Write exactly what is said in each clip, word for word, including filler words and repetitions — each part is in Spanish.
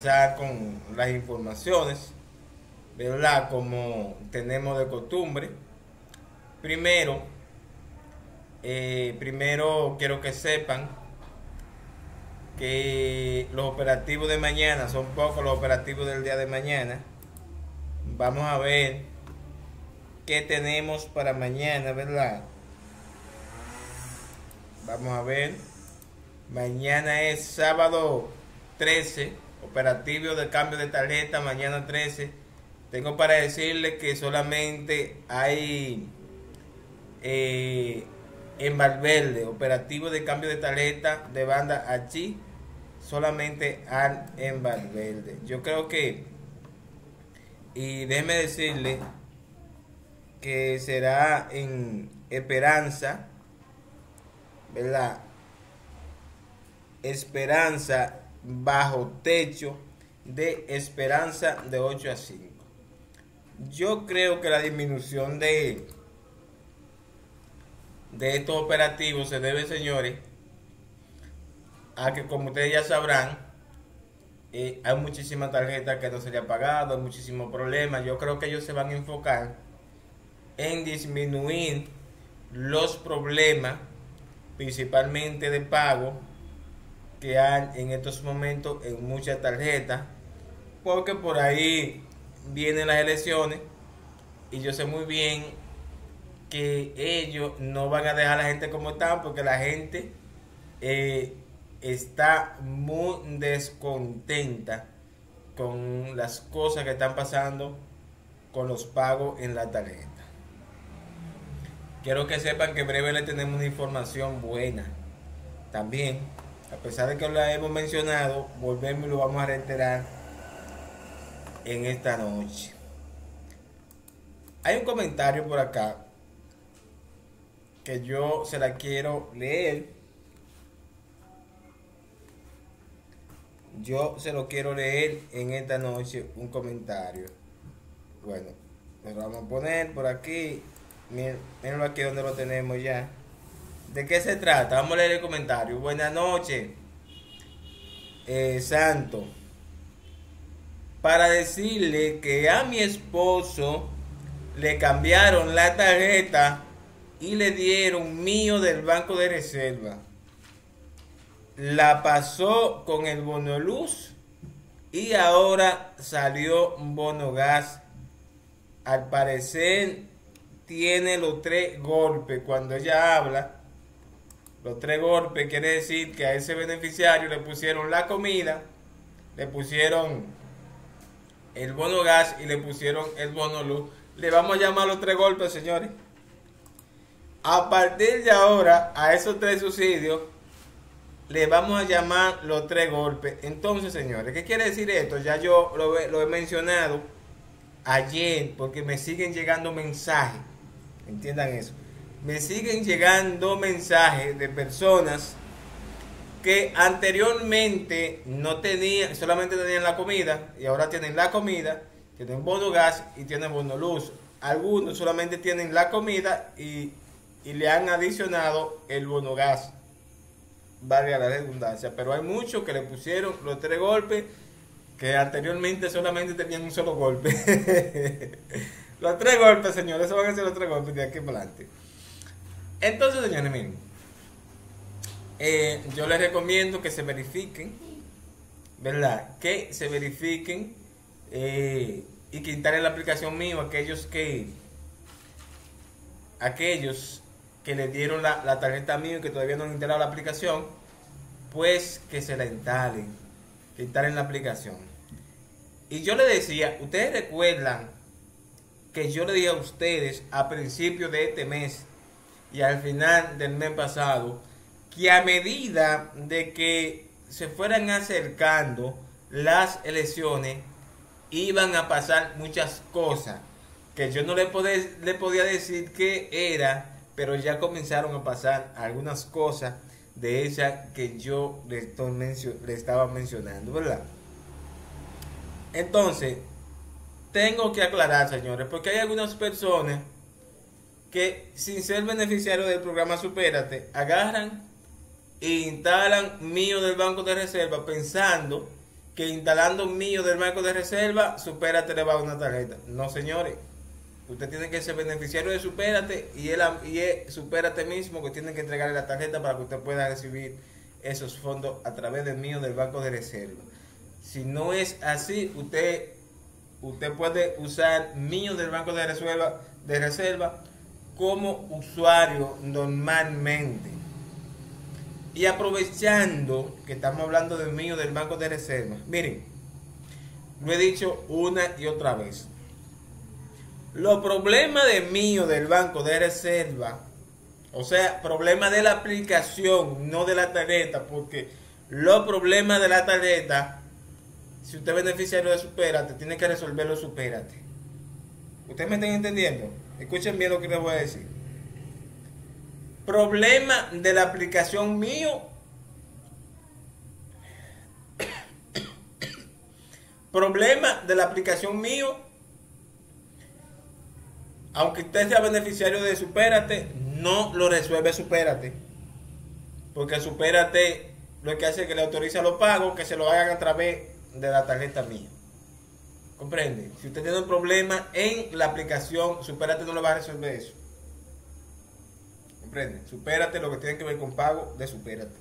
Ya con las informaciones, ¿verdad? Como tenemos de costumbre. Primero, eh, primero quiero que sepan que los operativos de mañana, son pocos los operativos del día de mañana. Vamos a ver qué tenemos para mañana, ¿verdad? Vamos a ver. Mañana es sábado trece. Operativo de cambio de tarjeta, mañana trece. Tengo para decirles que solamente hay eh, en Valverde, operativo de cambio de tarjeta de banda allí, solamente hay en Valverde. Yo creo que, y déjeme decirle que será en Esperanza, ¿verdad? Esperanza. Bajo techo de Esperanza de ocho a cinco. Yo creo que la disminución de de estos operativos se debe, señores, a que, como ustedes ya sabrán, eh, hay muchísimas tarjetas que no se le ha pagado, hay muchísimos problemas. Yo creo que ellos se van a enfocar en disminuir los problemas, principalmente de pago, que hay en estos momentos en muchas tarjetas, porque por ahí vienen las elecciones y yo sé muy bien que ellos no van a dejar a la gente como está, porque la gente eh, está muy descontenta con las cosas que están pasando con los pagos en la tarjeta. Quiero que sepan que en breve le tenemos una información buena también. A pesar de que lo hemos mencionado, volvemos y lo vamos a reiterar en esta noche. Hay un comentario por acá que yo se la quiero leer. Yo se lo quiero leer en esta noche, un comentario. Bueno, lo vamos a poner por aquí. Miren, mirenlo aquí donde lo tenemos ya. ¿De qué se trata? Vamos a leer el comentario. Buenas noches, eh, Santo. Para decirle que a mi esposo le cambiaron la tarjeta y le dieron mío del Banco de Reserva. La pasó con el bonoluz y ahora salió bonogás. Al parecer tiene los tres golpes. Cuando ella habla... Los tres golpes quiere decir que a ese beneficiario le pusieron la comida, le pusieron el bonogás y le pusieron el bonoluz. Le vamos a llamar los tres golpes, señores. A partir de ahora, a esos tres subsidios, le vamos a llamar los tres golpes. Entonces, señores, ¿qué quiere decir esto? Ya yo lo he, lo he mencionado ayer, porque me siguen llegando mensajes. Entiendan eso. Me siguen llegando mensajes de personas que anteriormente no tenían, solamente tenían la comida, y ahora tienen la comida, tienen bonogás y tienen bonoluz. Algunos solamente tienen la comida y, y le han adicionado el bonogás, valga la redundancia, pero hay muchos que le pusieron los tres golpes, que anteriormente solamente tenían un solo golpe. Los tres golpes, señores, eso van a ser los tres golpes de aquí para adelante. Entonces, señores, miren, eh, yo les recomiendo que se verifiquen, ¿verdad? Que se verifiquen eh, y que instalen la aplicación mío aquellos que aquellos que le dieron la, la tarjeta mío y que todavía no han instalado la aplicación, pues que se la instalen, que instalen la aplicación. Y yo les decía, ustedes recuerdan que yo le dije a ustedes a principio de este mes y al final del mes pasado, que a medida de que se fueran acercando las elecciones, iban a pasar muchas cosas que yo no le podía, le podía decir qué era, pero ya comenzaron a pasar algunas cosas de esas que yo le, estoy mencio le estaba mencionando, ¿verdad? Entonces, tengo que aclarar, señores, porque hay algunas personas que sin ser beneficiario del programa Supérate, agarran e instalan mío del Banco de Reserva pensando que instalando un mío del Banco de Reserva, Supérate le va una tarjeta. No, señores. Usted tiene que ser beneficiario de Supérate y él y él, Supérate mismo que tiene que entregarle la tarjeta para que usted pueda recibir esos fondos a través del mío del Banco de Reserva. Si no es así, usted, usted puede usar mío del Banco de Reserva, de Reserva como usuario normalmente. Y aprovechando que estamos hablando del mío del Banco de Reserva, miren, lo he dicho una y otra vez. Los problemas de mío del Banco de Reserva, o sea, problemas de la aplicación, no de la tarjeta, porque los problemas de la tarjeta, si usted es beneficiario de Supérate, tiene que resolverlo Supérate. ¿Ustedes me están entendiendo? Escuchen bien lo que les voy a decir. Problema de la aplicación mío. Problema de la aplicación mío. Aunque usted sea beneficiario de Supérate, no lo resuelve Supérate. Porque Supérate lo que hace es que le autoriza los pagos que se lo hagan a través de la tarjeta mía. ¿Comprende? Si usted tiene un problema en la aplicación, Supérate no le va a resolver eso. ¿Comprende? Supérate lo que tiene que ver con pago de Supérate.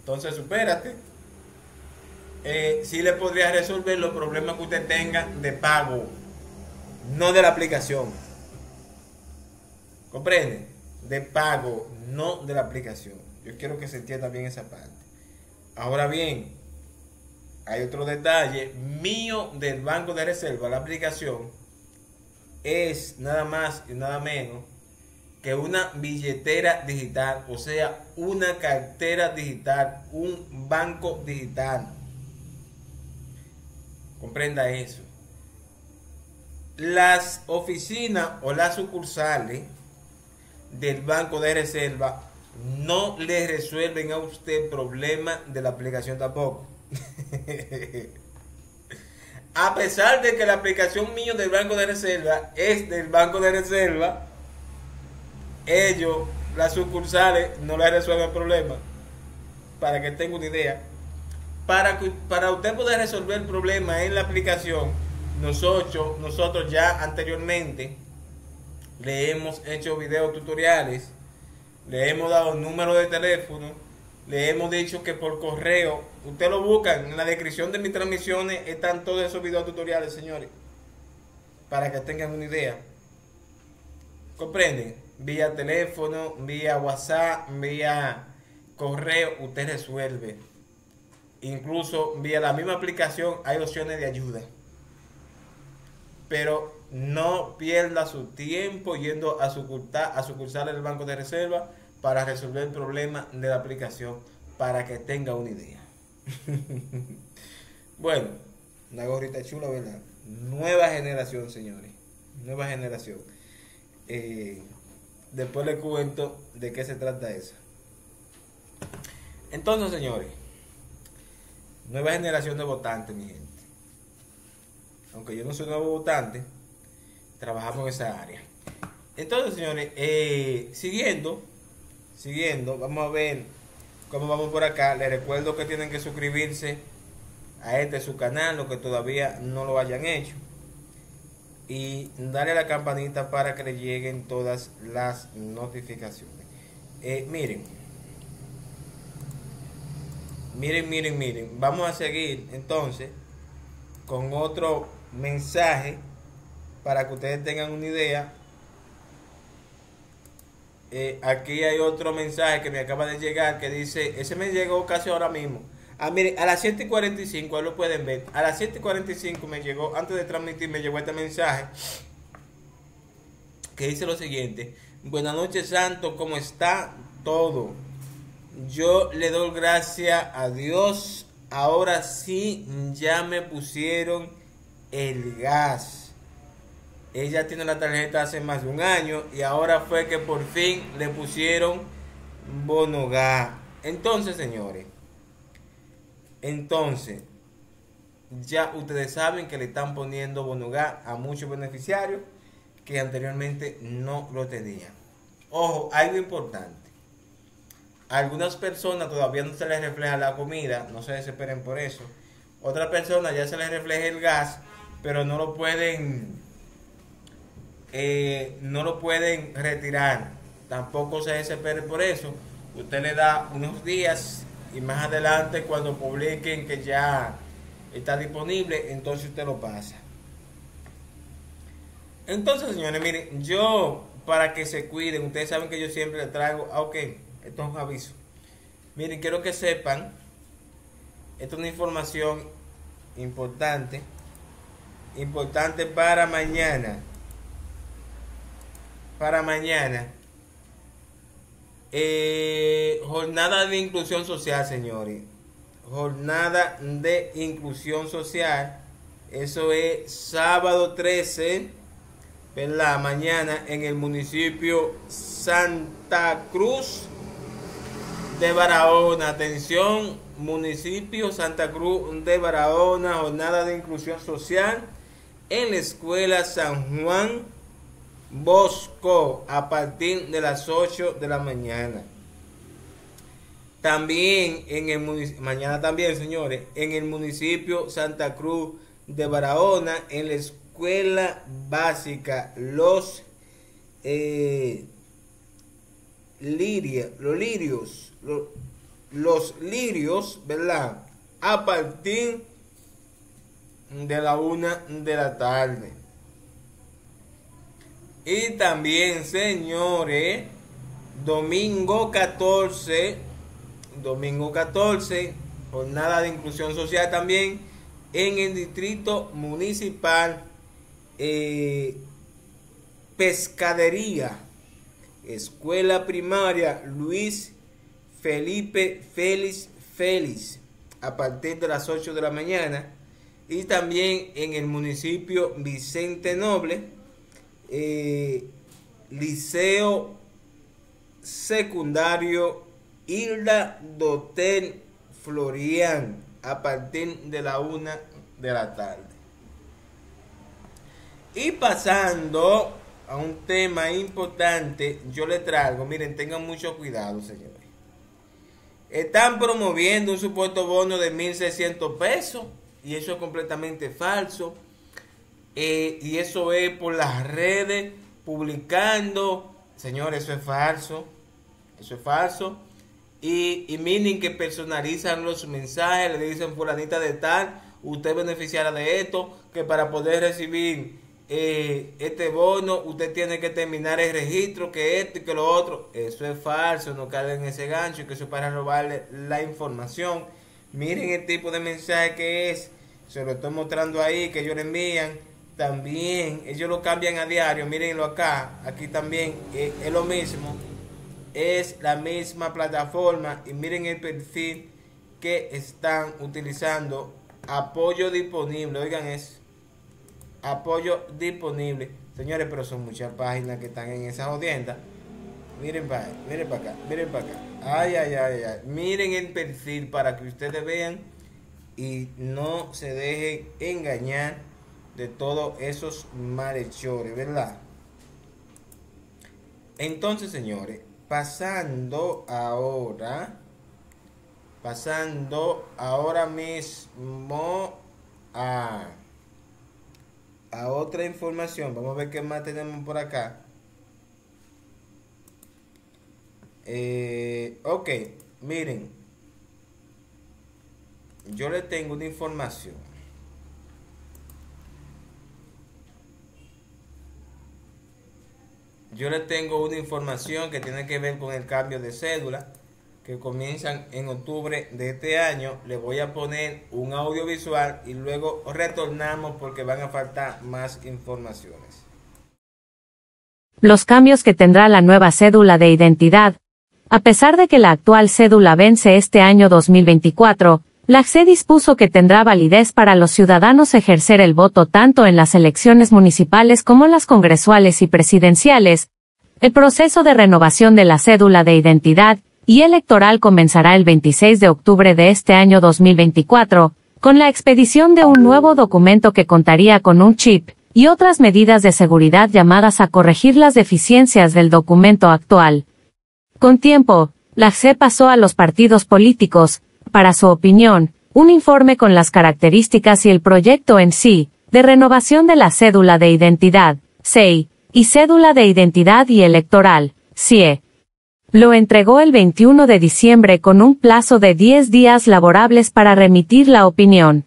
Entonces, Supérate eh, sí le podría resolver los problemas que usted tenga de pago, no de la aplicación. ¿Comprende? De pago, no de la aplicación. Yo quiero que se entienda bien esa parte. Ahora bien, hay otro detalle. Mío del Banco de Reserva, la aplicación, es nada más y nada menos que una billetera digital, o sea, una cartera digital, un banco digital. Comprenda eso. Las oficinas o las sucursales del Banco de Reserva no le resuelven a usted problema de la aplicación tampoco. A pesar de que la aplicación mío del Banco de Reserva es del Banco de Reserva, ellos, las sucursales, no le resuelven problema. Para que tenga una idea, para, que, para usted poder resolver el problema en la aplicación, nosotros, nosotros ya anteriormente le hemos hecho videos tutoriales, le hemos dado número de teléfono, le hemos dicho que por correo, usted lo buscan, en la descripción de mis transmisiones están todos esos videos tutoriales, señores, para que tengan una idea. ¿Comprenden? Vía teléfono, vía WhatsApp, vía correo, usted resuelve. Incluso vía la misma aplicación hay opciones de ayuda. Pero no pierda su tiempo yendo a sucursal, a sucursal del Banco de Reserva para resolver el problema de la aplicación, para que tenga una idea. Bueno, una gorrita chula, ¿verdad? Nueva generación, señores. Nueva generación. Eh, después les cuento de qué se trata esa. Entonces, señores, nueva generación de votantes, mi gente. Aunque yo no soy nuevo votante, trabajamos en esa área. Entonces, señores, eh, siguiendo, siguiendo, vamos a ver cómo vamos por acá. Les recuerdo que tienen que suscribirse a este su canal, los que todavía no lo hayan hecho. Y darle a la campanita para que le lleguen todas las notificaciones. Eh, miren, miren, miren, miren. Vamos a seguir entonces con otro mensaje para que ustedes tengan una idea. Eh, aquí hay otro mensaje que me acaba de llegar que dice, ese me llegó casi ahora mismo. Ah, miren, a las siete y cuarenta y cinco, ahí lo pueden ver. A las siete y cuarenta y cinco me llegó, antes de transmitir, me llegó este mensaje que dice lo siguiente: buenas noches, Santo, ¿cómo está todo? Yo le doy gracias a Dios. Ahora sí, ya me pusieron el gas. Ella tiene la tarjeta hace más de un año y ahora fue que por fin le pusieron bonogás. Entonces, señores, entonces, ya ustedes saben que le están poniendo bonogás a muchos beneficiarios que anteriormente no lo tenían. Ojo, algo importante. Algunas personas todavía no se les refleja la comida, no se desesperen por eso. Otras personas ya se les refleja el gas, pero no lo pueden, eh, no lo pueden retirar. Tampoco se desespere por eso. Usted le da unos días y más adelante cuando publiquen que ya está disponible, entonces usted lo pasa. Entonces, señores, miren, yo para que se cuiden, ustedes saben que yo siempre le traigo, ah, ok, esto es un aviso. Miren, quiero que sepan, esta es una información importante, importante para mañana, para mañana, eh, jornada de inclusión social, señores, jornada de inclusión social, eso es sábado trece. En la mañana en el municipio Santa Cruz de Barahona. Atención, municipio Santa Cruz de Barahona, jornada de inclusión social en la escuela San Juan Bosco a partir de las ocho de la mañana. También en el municipio, mañana también, señores, en el municipio Santa Cruz de Barahona, en la escuela Escuela Básica Los eh, Liria, Los Lirios, los, los Lirios, ¿verdad? A partir de la una de la tarde. Y también, señores, domingo catorce, domingo catorce, jornada de inclusión social también en el distrito municipal. Eh, Pescadería, escuela primaria Luis Felipe Félix Félix, a partir de las ocho de la mañana. Y también en el municipio Vicente Noble, eh, liceo secundario Hilda Dotel Florian, a partir de la una de la tarde. Y pasando a un tema importante, yo le traigo, miren, tengan mucho cuidado, señores. Están promoviendo un supuesto bono de mil seiscientos pesos y eso es completamente falso. Eh, y eso es por las redes publicando, señores, eso es falso, eso es falso. Y, y miren que personalizan los mensajes, le dicen fulanita de tal, usted beneficiará de esto, que para poder recibir Eh, este bono usted tiene que terminar el registro, que esto y que lo otro. Eso es falso, no caigan en ese gancho, que eso es para robarle la información. Miren el tipo de mensaje que es, se lo estoy mostrando ahí, que ellos le envían. También ellos lo cambian a diario, mírenlo acá, aquí también eh, es lo mismo, es la misma plataforma. Y miren el perfil que están utilizando, apoyo disponible, oigan eso, apoyo disponible, señores, pero son muchas páginas que están en esa jodienda. Miren para ahí, miren para acá, miren para acá. Ay, ay, ay, ay. Miren el perfil para que ustedes vean y no se dejen engañar de todos esos malhechores, ¿verdad? Entonces, señores, pasando ahora, pasando ahora mismo a... a otra información, vamos a ver qué más tenemos por acá. Eh, ok, miren, yo les tengo una información. Yo les tengo una información que tiene que ver con el cambio de cédula, que comienzan en octubre de este año. Le voy a poner un audiovisual y luego retornamos porque van a faltar más informaciones. Los cambios que tendrá la nueva cédula de identidad. A pesar de que la actual cédula vence este año dos mil veinticuatro, la C E I dispuso que tendrá validez para los ciudadanos ejercer el voto tanto en las elecciones municipales como las congresuales y presidenciales. El proceso de renovación de la cédula de identidad y electoral comenzará el veintiséis de octubre de este año dos mil veinticuatro, con la expedición de un nuevo documento que contaría con un chip y otras medidas de seguridad llamadas a corregir las deficiencias del documento actual. Con tiempo, la C E I pasó a los partidos políticos, para su opinión, un informe con las características y el proyecto en sí, de renovación de la cédula de identidad, C E I, y cédula de identidad y electoral, C I E. Lo entregó el veintiuno de diciembre con un plazo de diez días laborables para remitir la opinión.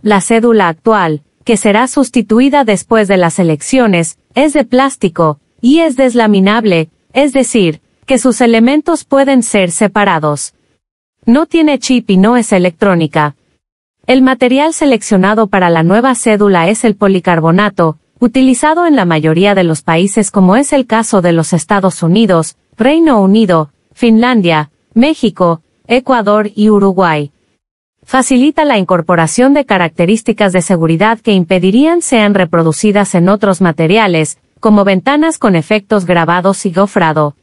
La cédula actual, que será sustituida después de las elecciones, es de plástico, y es deslaminable, es decir, que sus elementos pueden ser separados. No tiene chip y no es electrónica. El material seleccionado para la nueva cédula es el policarbonato, utilizado en la mayoría de los países como es el caso de los Estados Unidos, Reino Unido, Finlandia, México, Ecuador y Uruguay. Facilita la incorporación de características de seguridad que impedirían sean reproducidas en otros materiales, como ventanas con efectos grabados y gofrado.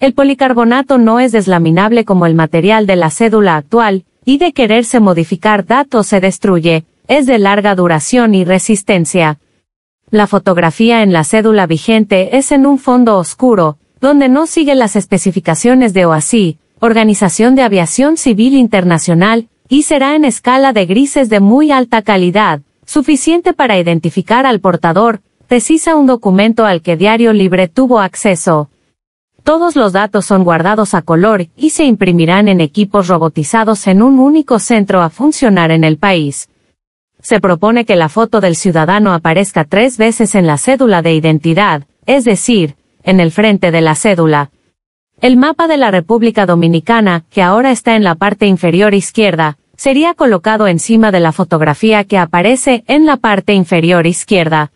El policarbonato no es deslaminable como el material de la cédula actual, y de quererse modificar datos se destruye, es de larga duración y resistencia. La fotografía en la cédula vigente es en un fondo oscuro, donde no sigue las especificaciones de O A C I, Organización de Aviación Civil Internacional, y será en escala de grises de muy alta calidad, suficiente para identificar al portador, precisa un documento al que Diario Libre tuvo acceso. Todos los datos son guardados a color y se imprimirán en equipos robotizados en un único centro a funcionar en el país. Se propone que la foto del ciudadano aparezca tres veces en la cédula de identidad, es decir, en el frente de la cédula. El mapa de la República Dominicana, que ahora está en la parte inferior izquierda, sería colocado encima de la fotografía que aparece en la parte inferior izquierda.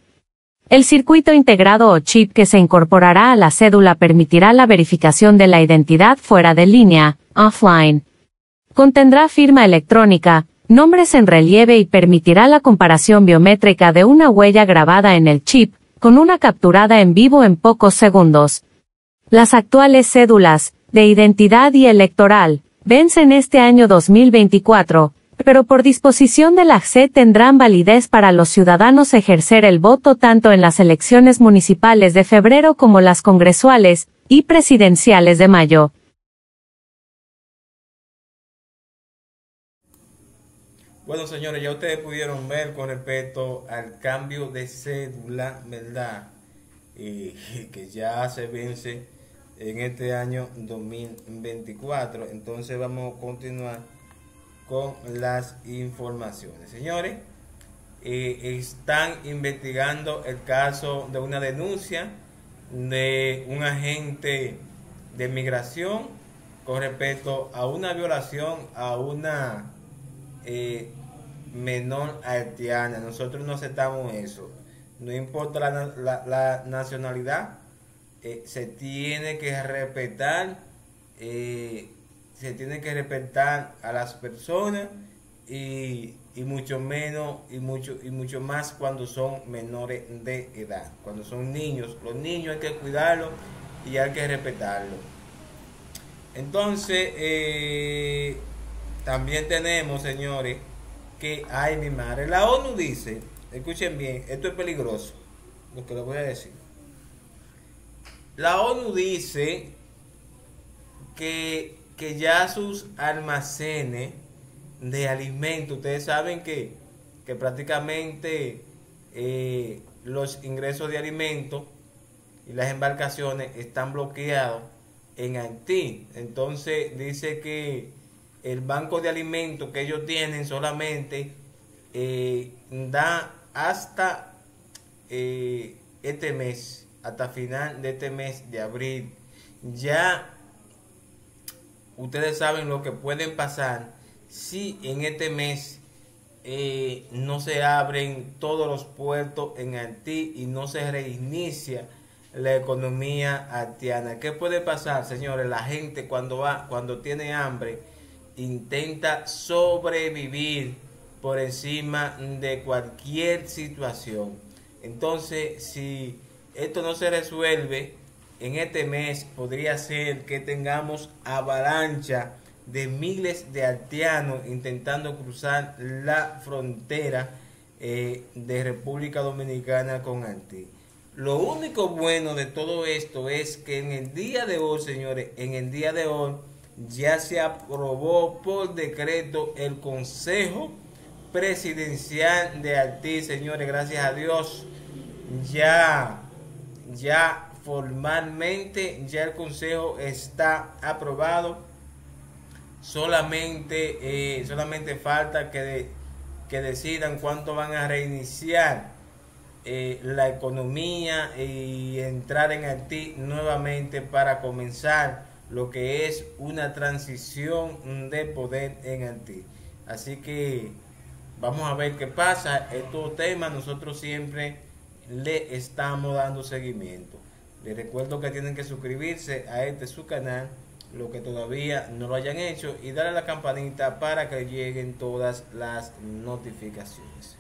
El circuito integrado o chip que se incorporará a la cédula permitirá la verificación de la identidad fuera de línea, offline. Contendrá firma electrónica, nombres en relieve y permitirá la comparación biométrica de una huella grabada en el chip, con una capturada en vivo en pocos segundos. Las actuales cédulas, de identidad y electoral, vencen este año dos mil veinticuatro, pero por disposición de la J C E tendrán validez para los ciudadanos ejercer el voto tanto en las elecciones municipales de febrero como las congresuales y presidenciales de mayo. Bueno, señores, ya ustedes pudieron ver con respecto al cambio de cédula, ¿verdad? Y que ya se vence en este año dos mil veinticuatro. Entonces vamos a continuar con las informaciones. Señores, eh, están investigando el caso de una denuncia de un agente de migración con respecto a una violación a una eh, menor haitiana. Nosotros no aceptamos eso. No importa la, la, la nacionalidad. Eh, se tiene que respetar eh, se tiene que respetar a las personas y, y mucho menos y mucho y mucho más cuando son menores de edad, cuando son niños. Los niños hay que cuidarlos y hay que respetarlos. Entonces eh, también tenemos, señores, que ay mi madre, la ONU dice, escuchen bien, esto es peligroso lo que les voy a decir. La ONU dice que, que ya sus almacenes de alimentos, ustedes saben que, que prácticamente eh, los ingresos de alimentos y las embarcaciones están bloqueados en Haití. Entonces dice que el banco de alimentos que ellos tienen solamente eh, da hasta eh, este mes. Hasta final de este mes de abril. Ya ustedes saben lo que pueden pasar si en este mes eh, no se abren todos los puertos en Haití y no se reinicia la economía haitiana. ¿Qué puede pasar, señores? La gente cuando va, cuando tiene hambre, intenta sobrevivir por encima de cualquier situación. Entonces, si esto no se resuelve en este mes, podría ser que tengamos avalancha de miles de haitianos intentando cruzar la frontera eh, de República Dominicana con Haití. Lo único bueno de todo esto es que en el día de hoy, señores, en el día de hoy ya se aprobó por decreto el Consejo Presidencial de Haití, señores, gracias a Dios, ya, ya formalmente, ya el Consejo está aprobado, solamente, eh, solamente falta que, de, que decidan cuánto van a reiniciar eh, la economía y entrar en Haití nuevamente para comenzar lo que es una transición de poder en Haití. Así que vamos a ver qué pasa. Estos temas nosotros siempre le estamos dando seguimiento. Les recuerdo que tienen que suscribirse a este su canal, los que todavía no lo hayan hecho, y darle a la campanita para que lleguen todas las notificaciones.